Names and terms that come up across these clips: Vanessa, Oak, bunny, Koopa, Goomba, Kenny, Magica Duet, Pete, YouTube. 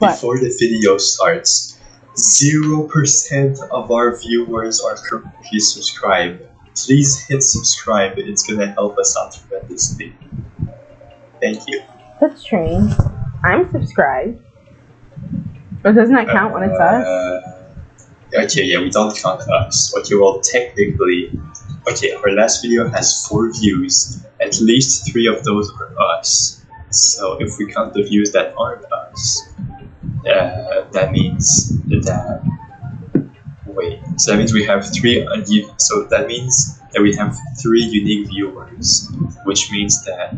Before the video starts, 0% of our viewers are currently subscribed. Please hit subscribe, it's gonna help us out tremendously. Thank you. That's strange. I'm subscribed. But doesn't that count when it's us? Okay, yeah, we don't count us. Okay, well, technically, okay, our last video has 4 views. At least 3 of those are us. So if we count the views that aren't us, that means that... Wait, so that means we have 3 uneven. So that means that we have 3 unique viewers, which means that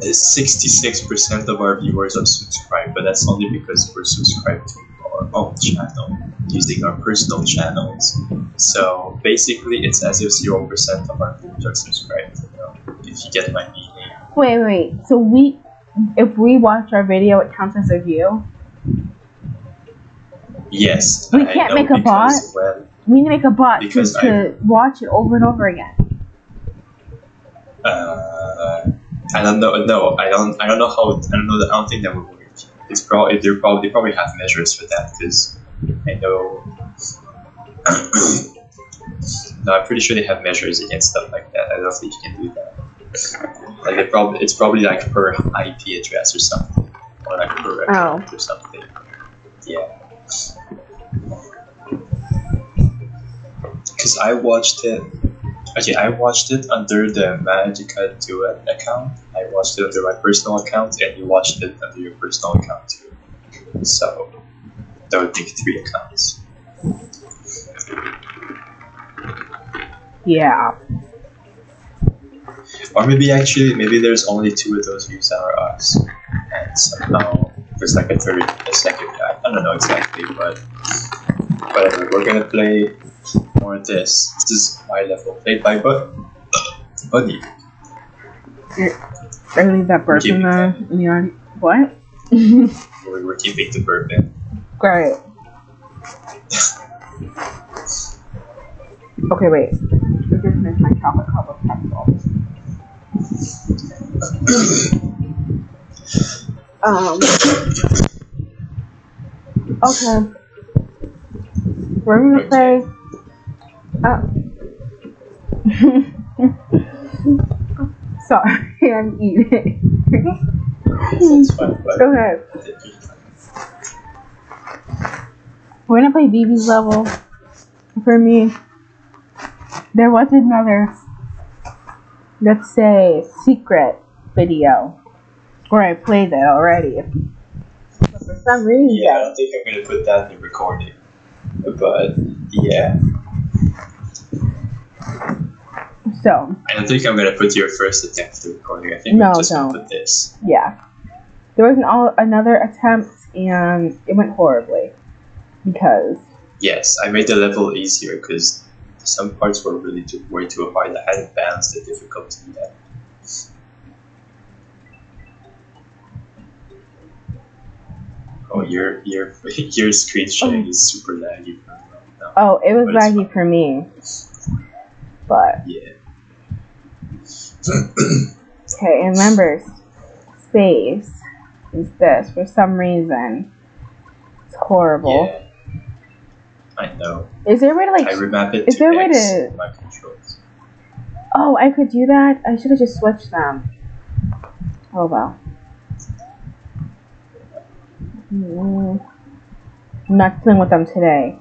66% of our viewers are subscribed, but that's only because we're subscribed to our own channel using our personal channels. So basically, it's as if 0% of our viewers are subscribed. You know, if you get my meaning. Wait. So if we watch our video, it counts as a view. Yes. We can't make a bot. Well, we need to make a bot to watch it over and over again. I don't know. No, I don't know how. I don't know. I don't think that would work. It's probably they probably have measures for that because I know. No, I'm pretty sure they have measures against stuff like that. I don't think you can do that. Like it's probably like per IP address or something, or like per account or something. Yeah. Because I watched it. Okay, I watched it under the Magica Duet account. I watched it under my personal account, and you watched it under your personal account too. So, that would make 3 accounts. Yeah. Or maybe actually, maybe there's only 2 of those views that are us. And somehow, there's like a third, a second guy. I don't know exactly, but whatever, we're gonna play more of this. This is my level, played by Buddy. You're leave that burp in the... What? we're keeping the burp in. Great. Okay, wait. I just missed my chocolate cup of pretzels. Okay. We're gonna play... Sorry, I'm eating. Go ahead. We're gonna play BB's level. For me, there was another, let's say, secret video where I played that already. But for some reason, yeah, I don't think I'm gonna put that in recording. But yeah. So I don't think I'm gonna put your first attempt to recording. I think I'm just gonna put this. Yeah, there was another attempt and it went horribly because. Yes, I made the level easier because some parts were really way too hard. I hadn't balanced the difficulty yet. Oh, your screen sharing is super laggy. No, oh, it was laggy for me. But yeah. Okay, and remember, space is this for some reason. It's horrible. Yeah. I know. Is there a way to like? I remap it is to there X way to... my controls. Oh, I could do that. I should have just switched them. Oh well. I'm not dealing with them today.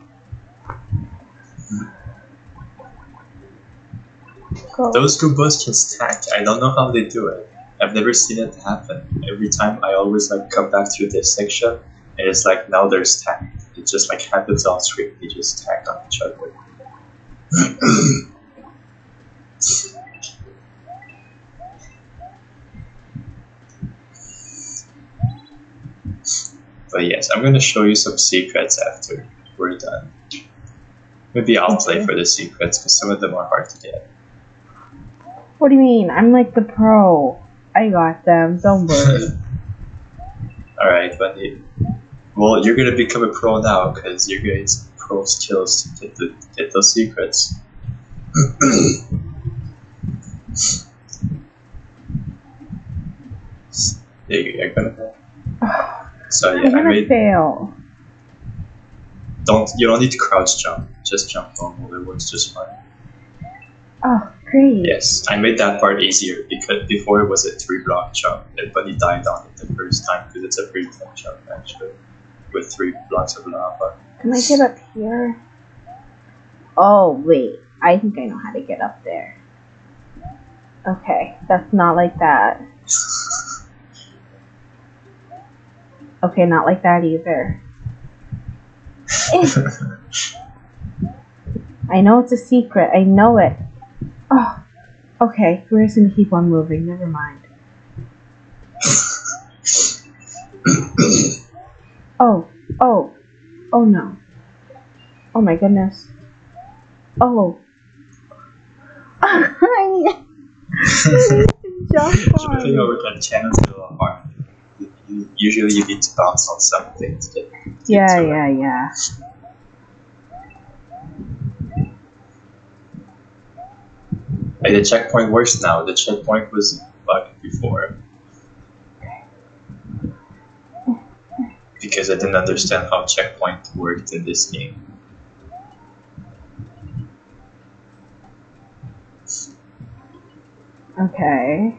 Cool. Those Goombas can stack. I don't know how they do it. I've never seen it happen. Every time I always like come back through this section and it's like now they're stacked. It just like happens on screen. They just stack on each other. But yes, I'm gonna show you some secrets after we're done. Maybe I'll play for the secrets because some of them are hard to get. What do you mean? I'm like the pro. I got them. Don't worry. Alright, Bundy. Well, you're gonna become a pro now because you're gonna need some pro skills to get those secrets. There you go. So yeah, I made fail. You don't need to crouch jump. Just jump normal. It works just fine. Oh, great. Yes, I made that part easier because before it was a 3-block jump, but it died on it the first time because it's a 3-block jump actually with 3 blocks of lava. Can I get up here? Oh wait, I think I know how to get up there. Okay, that's not like that. Okay, not like that either. I know it's a secret. I know it. Oh, okay. We're just gonna keep on moving. Never mind. Oh no. Oh my goodness. Oh. I need to jump on. Jumping over that channel is a little hard. Usually you need to bounce on something to get. Yeah. Like the checkpoint works now. The checkpoint was bugged before because I didn't understand how checkpoint worked in this game. Okay.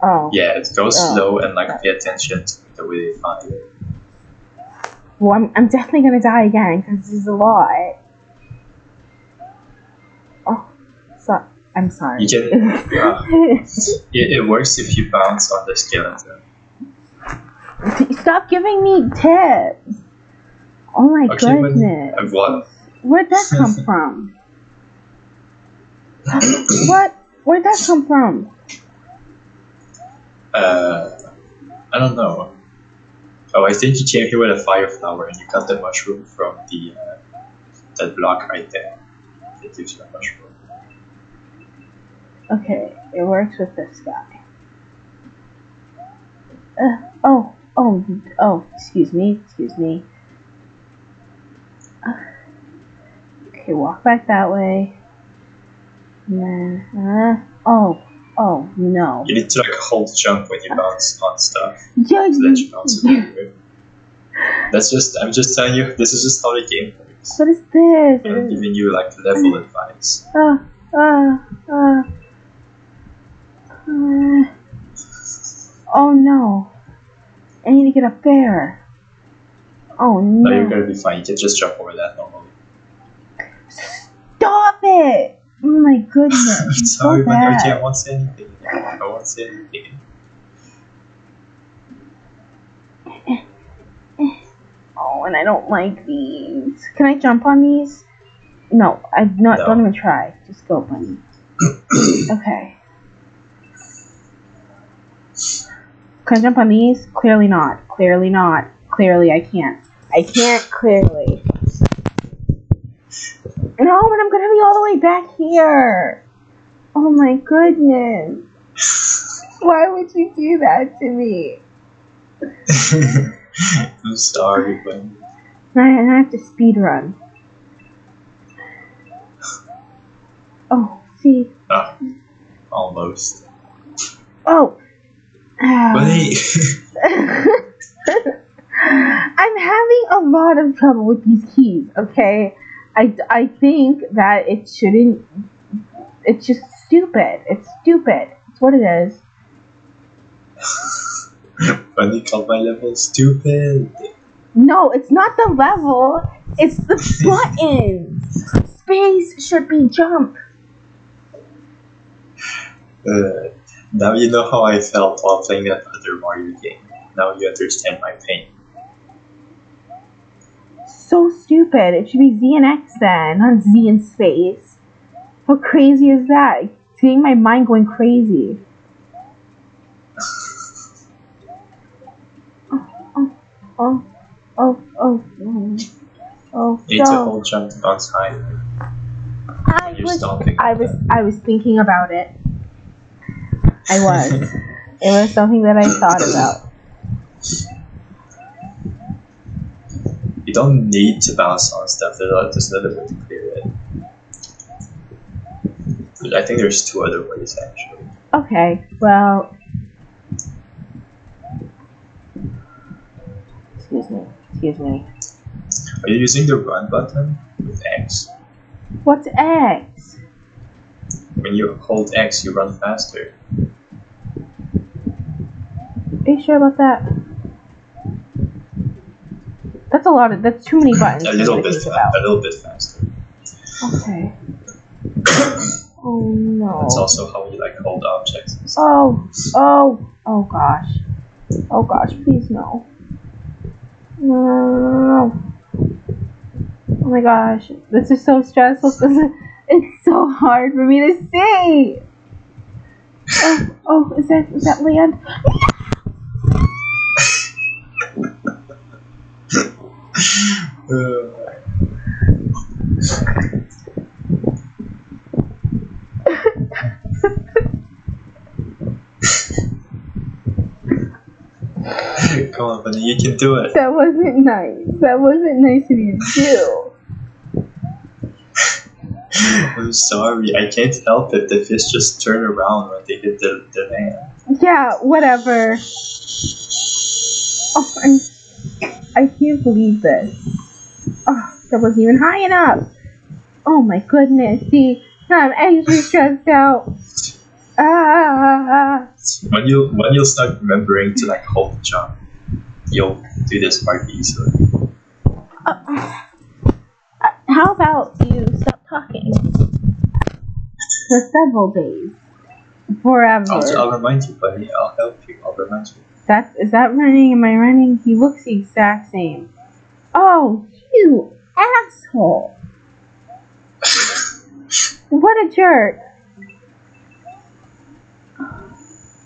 Oh. Yeah, it goes slow and like pay attention to the way they find it. Well, I'm definitely gonna die again because this is a lot. I'm sorry. You can, it works if you bounce on the skeleton. Stop giving me tips! Oh my goodness. Where'd that come from? What? Where'd that come from? I don't know. Oh, I think you came here with a fire flower and you got the mushroom from the that block right there. It gives you a mushroom. Okay, it works with this guy. Excuse me. Okay, walk back that way. And then, no. You need to like hold jump when you bounce on stuff. Yeah, so that you bounce over. I'm just telling you, this is just how the game works. What is this? I'm giving you like level advice. Oh no! I need to get up there. Oh no! No, you're gonna be fine. You can just jump over that normally. Stop it! Oh my goodness! I'm sorry, but I won't say anything. I won't say anything. Oh, and I don't like these. Can I jump on these? No, no. Don't even try. Just go, bunny. Okay. Can I jump on these? Clearly not. Clearly not. Clearly I can't. I can't clearly. No, but I'm gonna be all the way back here. Oh my goodness. Why would you do that to me? I'm sorry, but I have to speed run. Oh, see. Almost. Oh. Wait. I'm having a lot of trouble with these keys, okay? I think that it shouldn't... It's just stupid. It's stupid. It's what it is. Funny called my level stupid. No, it's not the level. It's the buttons. Space should be jump. Now you know how I felt while playing that other Mario game. Now you understand my pain. So stupid. It should be Z and X then, not Z and space. How crazy is that? It's getting my mind going crazy. Oh. It's a whole jump outside. I was thinking about it. I was. It was something that I thought about. You don't need to bounce on stuff. There's another way to clear it. I think there's 2 other ways, actually. Okay, well... Excuse me. Are you using the run button with X? What's X? When you hold X, you run faster. Are you sure about that? That's a lot of. That's too many buttons. A little bit faster. Okay. Oh no. That's also how we like hold objects and stuff. Oh gosh. Oh gosh, please no. No. Oh my gosh, this is so stressful. It's so hard for me to see. Oh, is that land? Come on, buddy, you can do it. That wasn't nice. That wasn't nice of you to do. I'm sorry, I can't help it. The fish just turn around when they hit the land. Yeah, whatever. Oh, I can't believe this. Oh, that wasn't even high enough. Oh my goodness. See, I'm angry, stressed out. Ah. When you start remembering to like hold the jump, you'll do this quite easily. How about you stop talking for several days, forever? I'll remind you, buddy. I'll help you. I'll remind you. Is that running? Am I running? He looks the exact same. Oh, you asshole! What a jerk!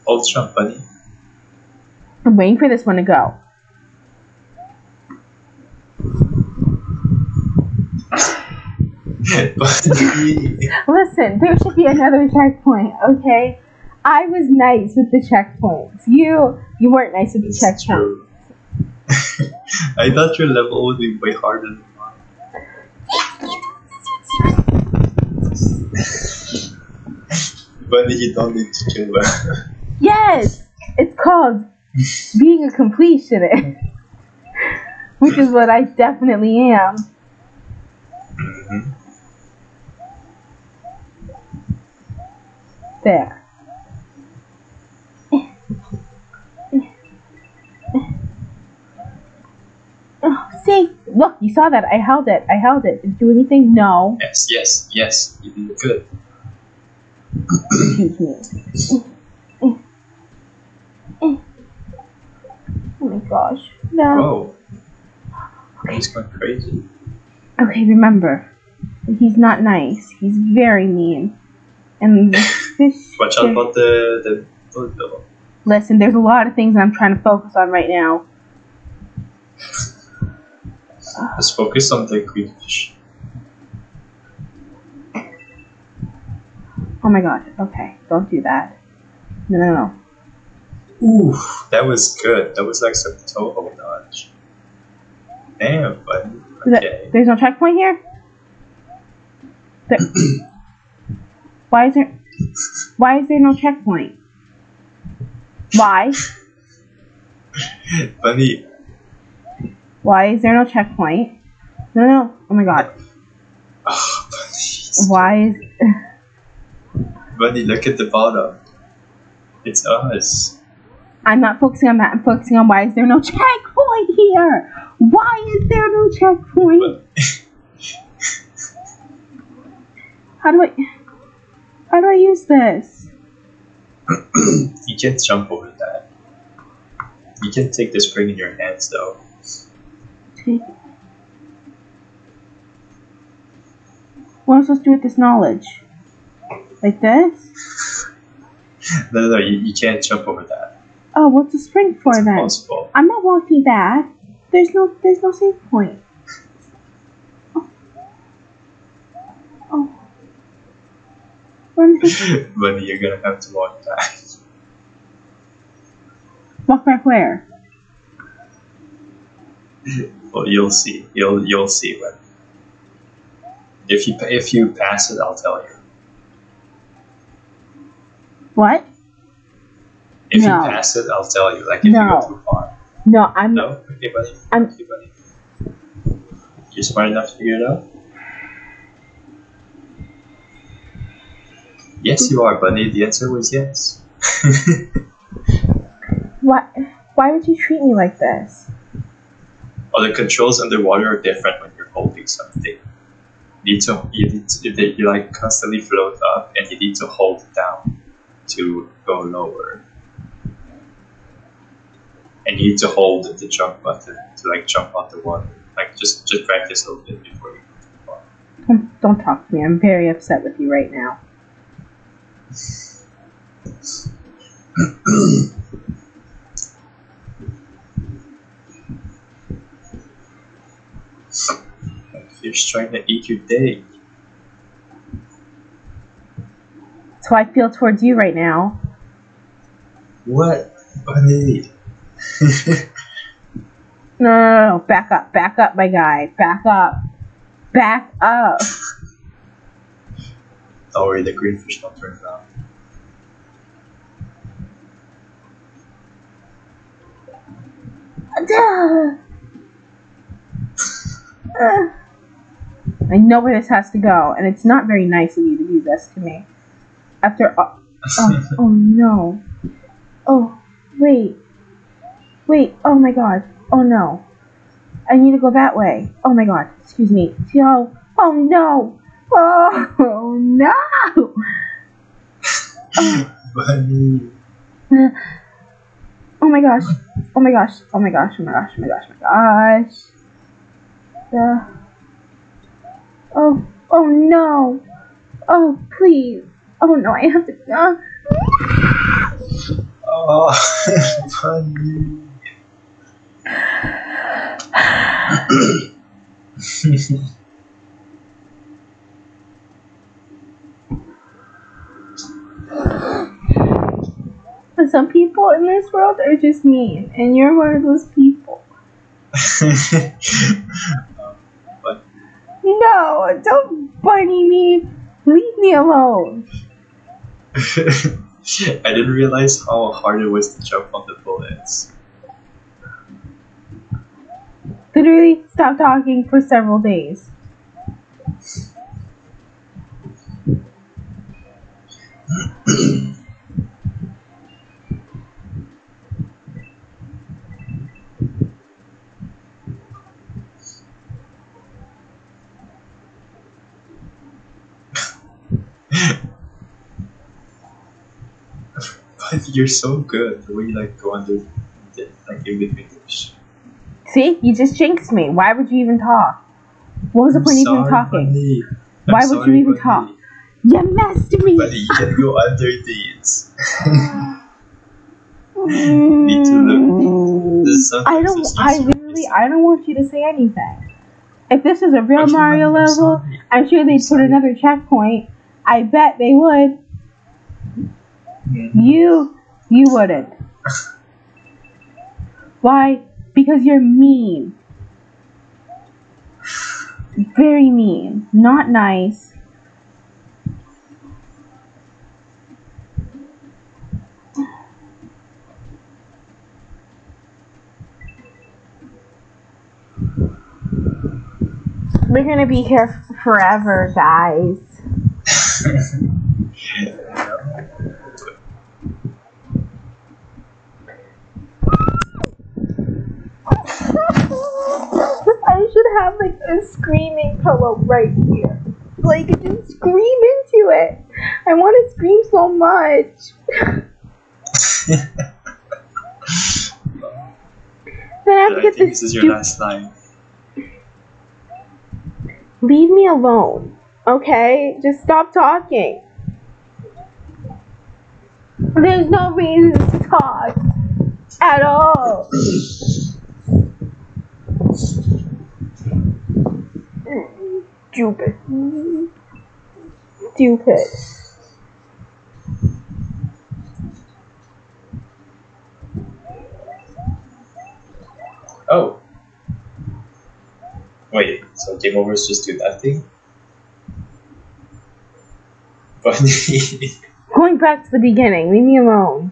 Hold jump, buddy. I'm waiting for this one to go. Listen, there should be another checkpoint, okay? I was nice with the checkpoints. You weren't nice with the checkpoints. I thought your level would be way harder than mine. Buddy, you don't need to chill out. Yes! It's called being a completionist. Which is what I definitely am. Mm-hmm. There. Oh, see? Look, you saw that. I held it. I held it. Did it do anything? No. Yes. You did good. Excuse me. Oh my gosh. No. Whoa. Okay. He's going crazy. Okay, remember. He's not nice. He's very mean. And this watch out about the bullet bill. Listen, there's a lot of things I'm trying to focus on right now. Let's focus on the green fish. Oh my god. Okay, don't do that. No. Ooh, that was good. That was like some toehold dodge. Damn, buddy. Okay. There's no checkpoint here? There. Why is there no checkpoint? Why? Buddy. Why is there no checkpoint? No. Oh my god. Oh, buddy. Why is... Buddy, look at the bottom. It's us. I'm not focusing on that. I'm focusing on why is there no checkpoint here? Why is there no checkpoint? How do I use this? You can't jump over that. You can take the spring in your hands though. What am I supposed to do with this knowledge? Like this? No, you can't jump over that. Oh, what's the spring for then? Impossible. I'm not walking back. There's no safe point. Oh. Buddy, you're gonna have to walk back. Walk back where? Well, you'll see. You'll see when. If you pass it, I'll tell you. What? If you pass it, I'll tell you. Like, if you go too far. No, I'm. No, okay, buddy. I'm. Okay, buddy. You're smart enough to figure it out? Yes, you are, buddy. The answer was yes. What? Why would you treat me like this? Well, the controls underwater are different when you're holding something. You like constantly float up, and you need to hold down to go lower. And you need to hold the jump button to like jump out the water. Like just practice a little bit before you go to the water. Don't talk to me. I'm very upset with you right now. You're just trying to eat your day. That's how I feel towards you right now. What, buddy? No, back up, my guy, back up. Don't worry, the green fish don't turn down. I know where this has to go, and it's not very nice of you to do this to me. After all, oh no, oh wait. Wait, oh my god, oh no. I need to go that way. Oh my god, excuse me. Yo, oh no! Oh no! Funny. Oh my gosh, oh my gosh, oh my gosh, oh my gosh, oh my gosh, oh my gosh. Oh, oh no! Oh, please! Oh no, I have to. Oh, funny. Some people in this world are just mean, and you're one of those people. What? No, don't bunny me. Leave me alone. I didn't realize how hard it was to jump on the bullets. Literally stopped talking for several days. You're so good. The way you like go under, like in between. See, you just jinxed me. Why would you even talk? What was the point of even talking? Why would you even talk? You messed me. Buddy, you can go under these. Me too. I don't want you to say anything. If this is a real Mario level, I'm sure they'd put another checkpoint. I bet they would. You wouldn't. Why? Because you're mean. Very mean. Not nice. We're gonna be here forever, guys. I should have like a screaming pillow right here. Like just scream into it. I want to scream so much. Then I have to get this. This is your last line. Leave me alone, okay? Just stop talking. There's no reason to talk at all. Stupid. Stupid. Oh. Wait, so game overs just do that thing? Funny. Going back to the beginning, leave me alone.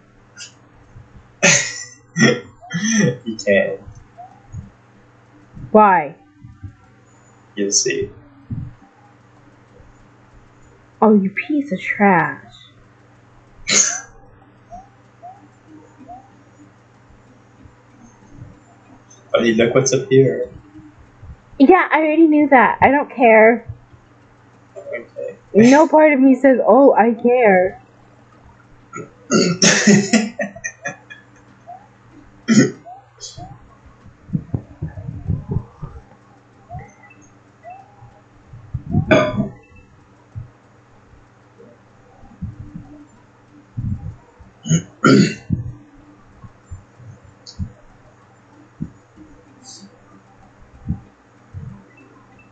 You can. Why? You'll see. Oh, you piece of trash. Buddy, look what's up here. Yeah, I already knew that. I don't care. Okay. No part of me says, oh, I care.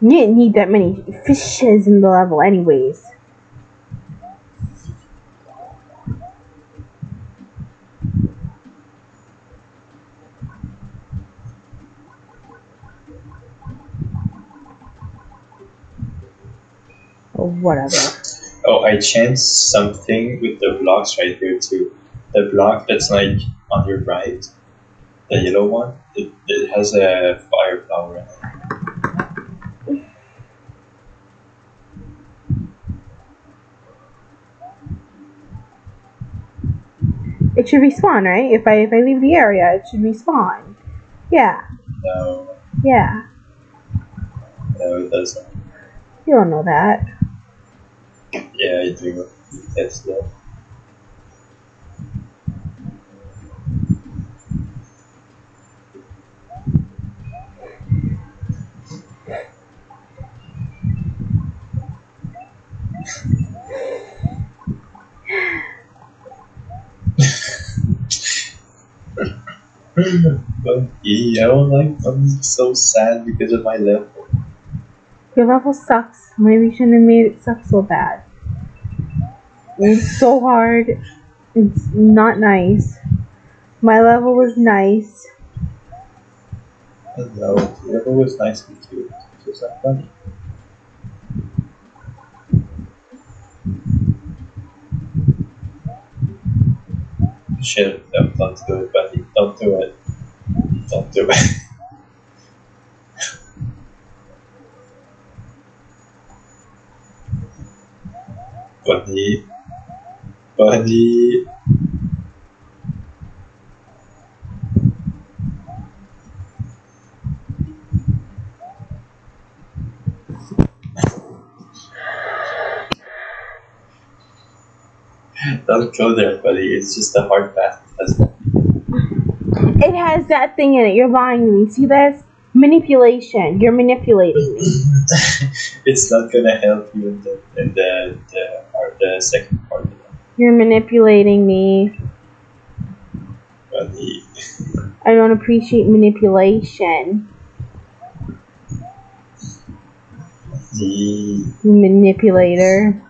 You didn't need that many fishes in the level anyways. Or whatever. Oh, I chanced something with the blocks right here too. The block that's like on your right, the yellow one, it has a fire flower in it. It should respawn, right? If I leave the area, it should respawn. Yeah. No. Yeah. No, it doesn't. You don't know that. Yeah, I do. That's that. Funky, I don't like I'm so sad because of my level. Your level sucks. Maybe you shouldn't have made it suck so bad. It's so hard. It's not nice. My level was nice. No, your level was nice and cute. It's just not funny. Shit, no, don't do it, buddy. Don't do it. Don't do it. Buddy. Buddy. Don't go there, buddy. It's just a hard path. It has that thing in it. You're lying to me. See this? Manipulation. You're manipulating me. It's not gonna help you in the second part of it. You're manipulating me. Buddy. I don't appreciate manipulation. Buddy. Manipulator.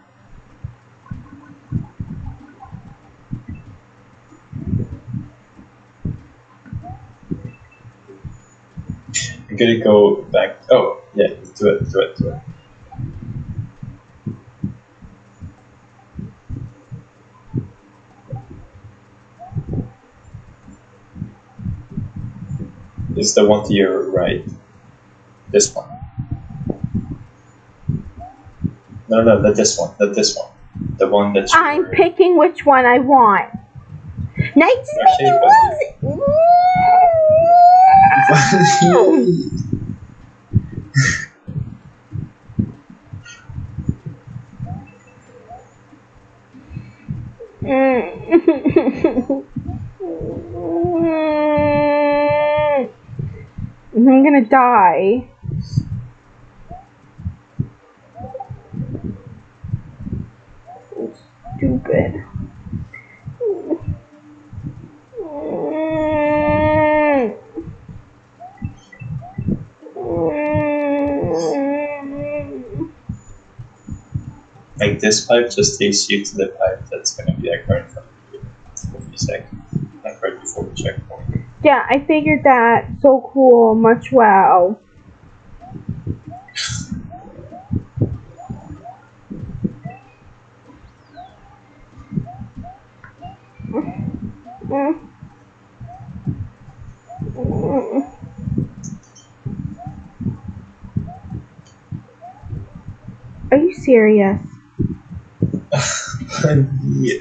I'm gonna go back. Oh, yeah, do it. It's the one to your right. This one. No, not this one. The one that you I'm picking which one I want. Knight's making moves! I'm gonna die. Stupid. Like this pipe just takes you to the pipe that's going to be like right in front of you for a second, like right before the checkpoint. Yeah, I figured that. So cool. Much wow. Are you serious? Yeah.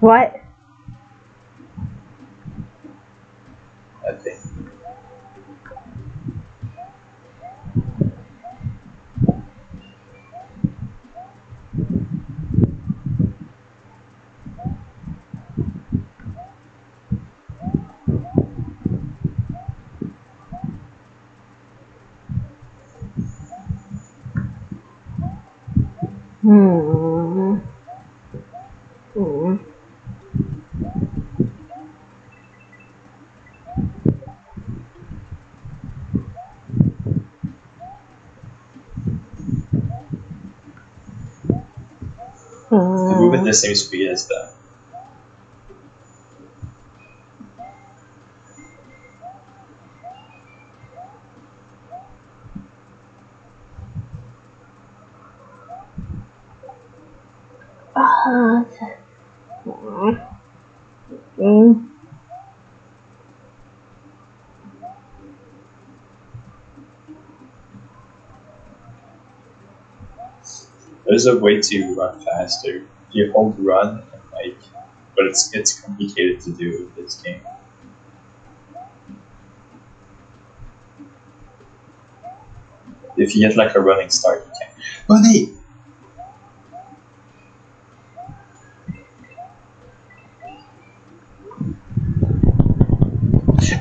What? Okay. Move at the same speed as that. There's a way to run faster. You hold run and like, but it's complicated to do with this game. If you get like a running start, you can. Bunny!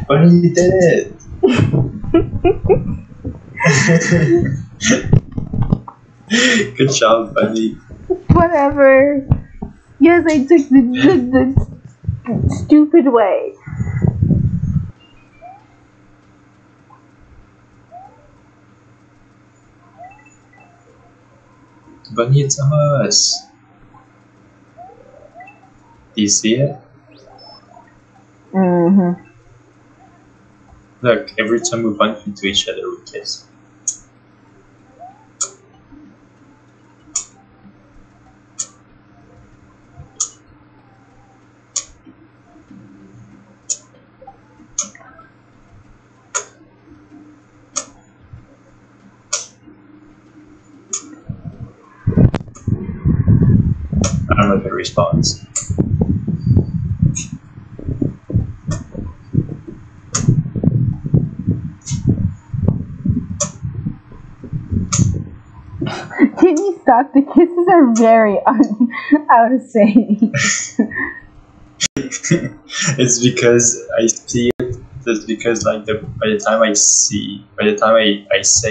Bunny, you did it! Good job, buddy. Whatever. Yes, I took the stupid way. Bunny, it's us. Do you see it? Mm-hmm. Look, every time we bump into each other, we kiss. Response. Didn't stop? The kisses are very out of sync. It's because I see it. It's because like by the time I say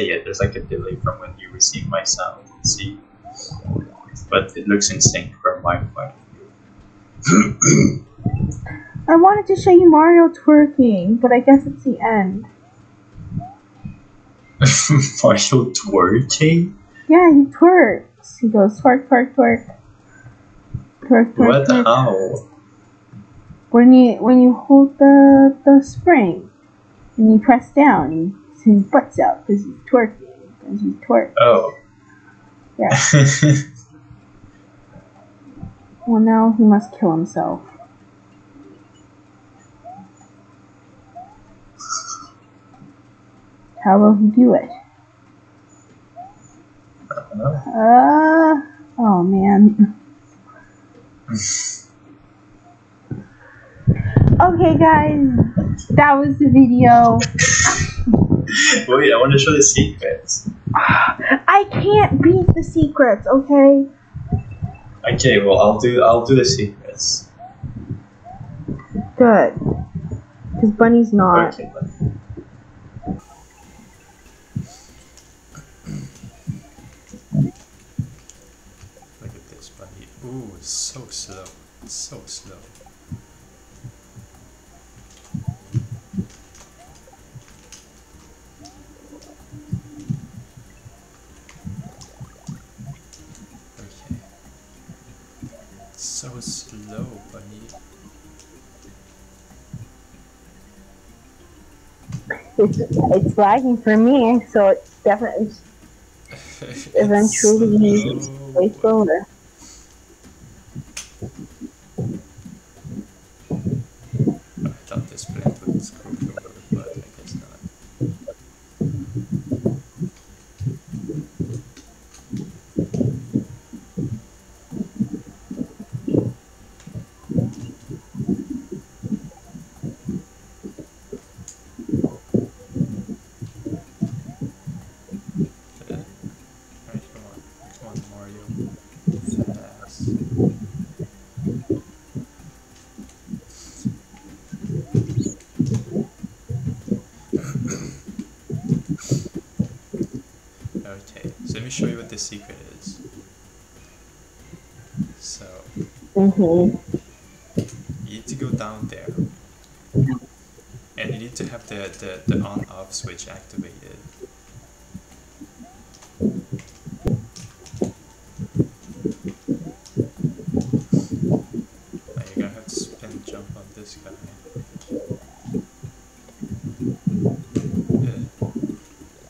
it, there's like a delay from when you receive my sound. See. But it looks in sync from my point of view. I wanted to show you Mario twerking, but I guess it's the end. Mario twerking? Yeah, he twerks. He goes twerk, twerk, twerk. Twerk, twerk. What? Twerk. How? When you hold the spring and you press down, his butt's out because he's twerking. Because he twerks. Oh. Yeah. Well, now he must kill himself. How will he do it? Oh man. Okay guys, that was the video. Wait, I want to show the secrets. I can't beat the secrets, okay? Okay, well I'll do the secrets. Good. Because Bunny's not. Okay, Bunny. Look at this, Bunny. Ooh, it's so slow. It's so slow. So slow, Bunny. it's lagging for me, so it's definitely eventually way slower. I thought this print would screw me over, but I guess not. Show you what the secret is. So you need to go down there, and you need to have the on-off switch activated. Now you're gonna have to spin jump on this guy.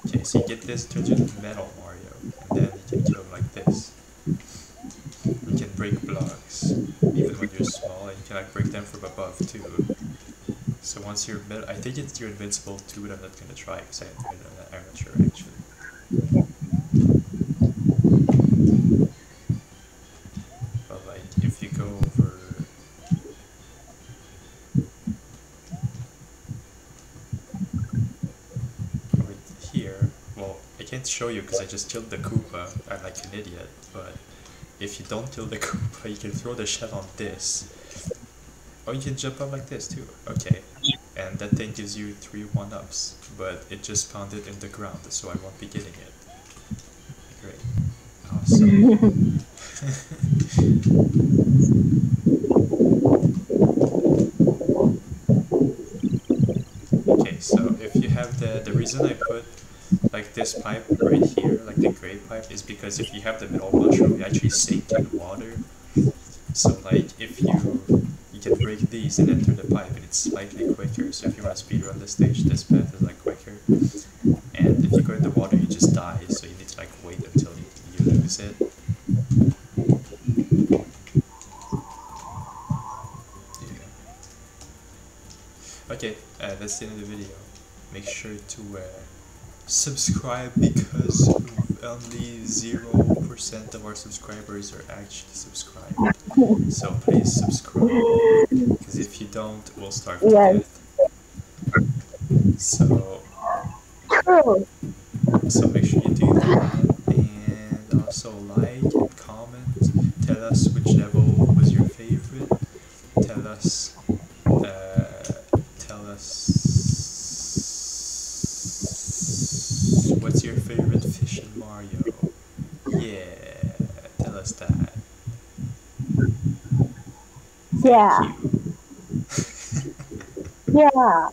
Okay, so you get this to just metal. Once you're I think it's your invincible 2 that I'm not gonna try because I'm not sure actually. But like if you go over, here, well I can't show you because I just killed the Koopa. I'm like an idiot, but if you don't kill the Koopa, you can throw the shell on this. Oh, you can jump up like this too. Okay. And that thing gives you 3 1-ups, but it just spawned it in the ground, so I won't be getting it. Great. Awesome. Okay, so if you have the reason I put like this pipe right here, like the gray pipe, is because if you have the middle mushroom, you actually sink in water. So like if you can break these and enter the pipe, and it's slightly quicker. So if you want to speedrun this stage, this path is like quicker. And if you go in the water, you just die. So you need to like wait until you lose it. Yeah. Okay, that's the end of the video. Make sure to subscribe because only 0% of our subscribers are actually subscribed. So please subscribe, because if you don't, we'll starve to death. So make sure you do that, and also like and comment. Tell us which level was your favorite. Tell us what's your favorite fish in Mario. Yeah, tell us that. Yeah. Yeah.